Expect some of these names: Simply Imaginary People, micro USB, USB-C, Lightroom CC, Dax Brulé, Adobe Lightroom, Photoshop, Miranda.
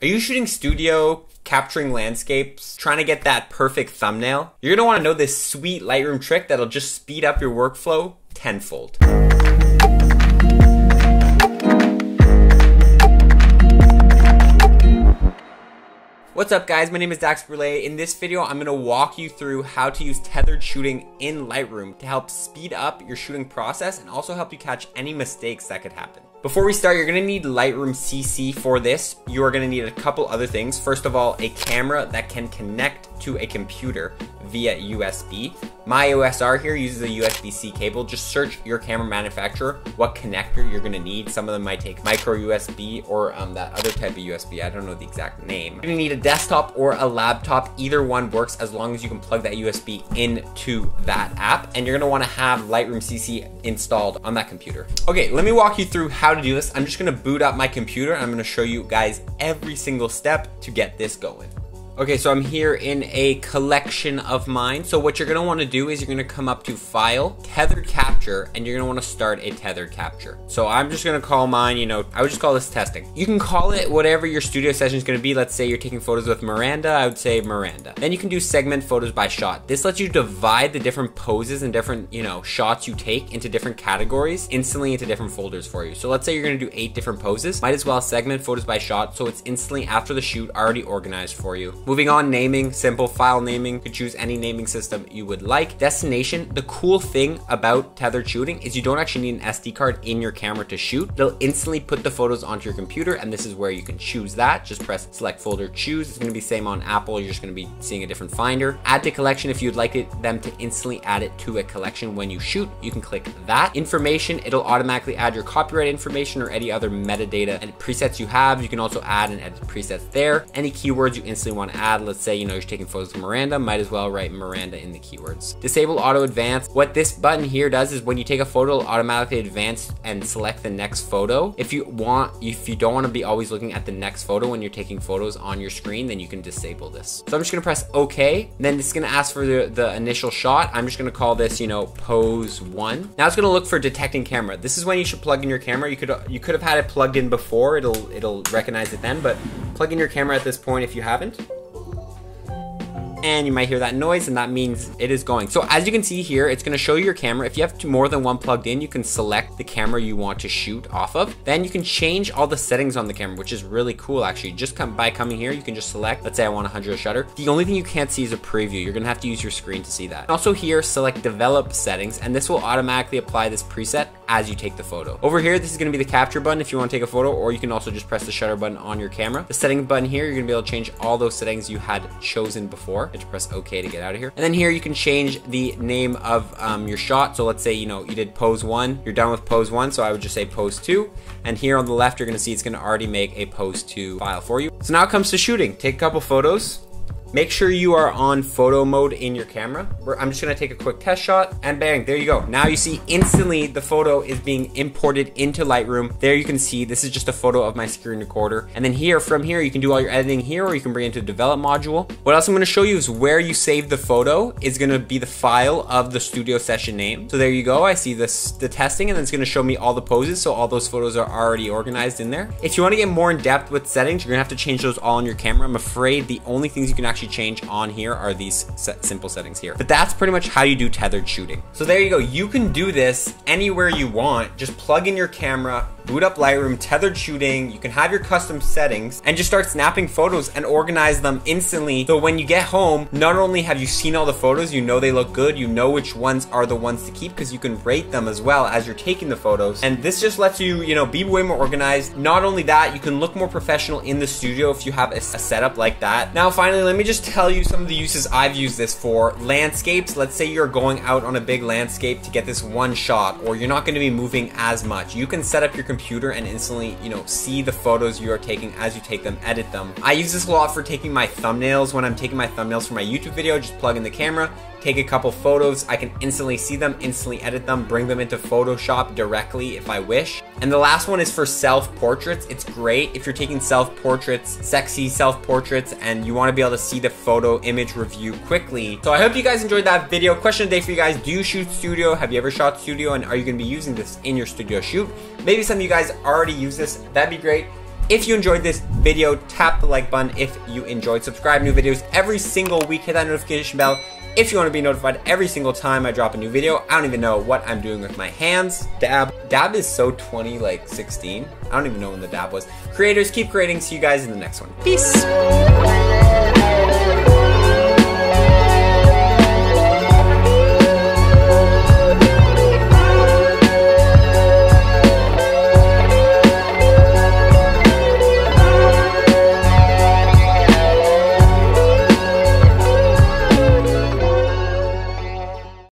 Are you shooting studio, capturing landscapes, trying to get that perfect thumbnail? You're gonna wanna know this sweet Lightroom trick that'll just speed up your workflow tenfold. What's up guys, my name is Dax Brulé. In this video, I'm gonna walk you through how to use tethered shooting in Lightroom to help speed up your shooting process and also help you catch any mistakes that could happen. Before we start, you're gonna need Lightroom CC for this. You are gonna need a couple other things. First of all, a camera that can connect to a computer via USB. My OSR here uses a USB-C cable. Just search your camera manufacturer, what connector you're gonna need. Some of them might take micro USB or that other type of USB. I don't know the exact name. You're gonna need a desktop or a laptop. Either one works as long as you can plug that USB into that app. And you're gonna wanna have Lightroom CC installed on that computer. Okay, let me walk you through how to do this. I'm just gonna boot up my computer and I'm gonna show you guys every single step to get this going. Okay, so I'm here in a collection of mine. So what you're gonna wanna do is you're gonna come up to File, Tethered Capture, and you're gonna wanna start a tethered capture. So I'm just gonna call mine, I would just call this testing. You can call it whatever your studio session is gonna be. Let's say you're taking photos with Miranda, I would say Miranda. Then you can do segment photos by shot. This lets you divide the different poses and different, shots you take into different categories, instantly into different folders for you. So let's say you're gonna do 8 different poses. Might as well segment photos by shot, so it's instantly after the shoot already organized for you. Moving on, naming, simple file naming. You could choose any naming system you would like. Destination, the cool thing about tethered shooting is you don't actually need an SD card in your camera to shoot. They'll instantly put the photos onto your computer, and this is where you can choose that. Just press select folder, choose. It's gonna be same on Apple. You're just gonna be seeing a different finder. Add to collection if you'd like them to instantly add it to a collection when you shoot. You can click that. Information, it'll automatically add your copyright information or any other metadata and presets you have. You can also add and edit presets there. Any keywords you instantly want to add. Let's say you're taking photos of Miranda, might as well write Miranda in the keywords. Disable auto advance. What this button here does is when you take a photo, it'll automatically advance and select the next photo. If you don't want to be always looking at the next photo when you're taking photos on your screen, then you can disable this. So I'm just gonna press OK. Then it's gonna ask for the initial shot. I'm just gonna call this, pose 1. Now it's gonna look for detecting camera. This is when you should plug in your camera. You could have had it plugged in before. It'll recognize it then, but plug in your camera at this point if you haven't. And you might hear that noise, and that means it is going. So as you can see here, it's gonna show you your camera. If you have more than one plugged in, you can select the camera you want to shoot off of. Then you can change all the settings on the camera, which is really cool actually. By coming here, you can just select, let's say I want 100 shutter. The only thing you can't see is a preview. You're gonna have to use your screen to see that. Also here, select develop settings, and this will automatically apply this preset as you take the photo. Over here, this is gonna be the capture button if you wanna take a photo, or you can also just press the shutter button on your camera. The setting button here, you're gonna be able to change all those settings you had chosen before. I have to press OK to get out of here. And then here you can change the name of your shot. So let's say, you did pose 1, you're done with pose 1. So I would just say pose 2. And here on the left, you're gonna see it's gonna already make a pose 2 file for you. So now it comes to shooting. Take a couple photos. Make sure you are on photo mode in your camera. I'm just gonna take a quick test shot and bang, there you go. Now you see instantly the photo is being imported into Lightroom. There you can see, this is just a photo of my screen recorder. And then here, from here, you can do all your editing here, or you can bring it into the develop module. What else I'm gonna show you is where you save the photo is gonna be the file of the studio session name. So there you go, I see this, the testing, and then it's gonna show me all the poses. So all those photos are already organized in there. If you wanna get more in depth with settings, you're gonna have to change those all on your camera. I'm afraid the only things you can actually change on here are these simple settings here. But that's pretty much how you do tethered shooting. So there you go. You can do this anywhere you want. Just plug in your camera, boot up Lightroom, tethered shooting. You can have your custom settings and just start snapping photos and organize them instantly. So when you get home, not only have you seen all the photos, they look good, which ones are the ones to keep because you can rate them as well as you're taking the photos. And this just lets you, be way more organized. Not only that, you can look more professional in the studio if you have a setup like that. Now, finally, let me just tell you some of the uses I've used this for. Landscapes. Let's say you're going out on a big landscape to get this one shot, or you're not going to be moving as much. You can set up your computer and instantly, see the photos you are taking as you take them, edit them. I use this a lot for taking my thumbnails. When I'm taking my thumbnails for my YouTube video, just plug in the camera, take a couple photos. I can instantly see them, instantly edit them, bring them into Photoshop directly if I wish. And the last one is for self-portraits. It's great if you're taking self-portraits, sexy self-portraits, and you want to be able to see the photo image review quickly. So I hope you guys enjoyed that video. Question of the day for you guys: do you shoot studio? Have you ever shot studio? And are you going to be using this in your studio shoot? Maybe some of you guys already use this. That'd be great. If you enjoyed this video, tap the like button. If you enjoyed, subscribe to new videos every single week. Hit that notification bell if you want to be notified every single time I drop a new video. I don't even know what I'm doing with my hands. Dab is so 2016. I don't even know when the dab was. Creators, keep creating. See you guys in the next one. Peace.